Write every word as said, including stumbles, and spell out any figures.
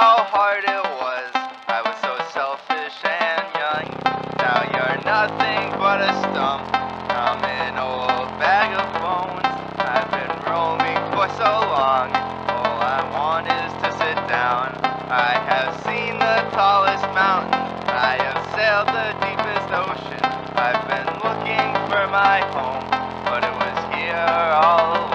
how hard it was. I was so selfish and young. Now you're nothing but a stump. I'm an old bag of bones. I've been roaming for so long. All I want is to sit down. I have seen the tallest mountain. I have sailed the deepest ocean. I've been looking for my home, but it was here all along.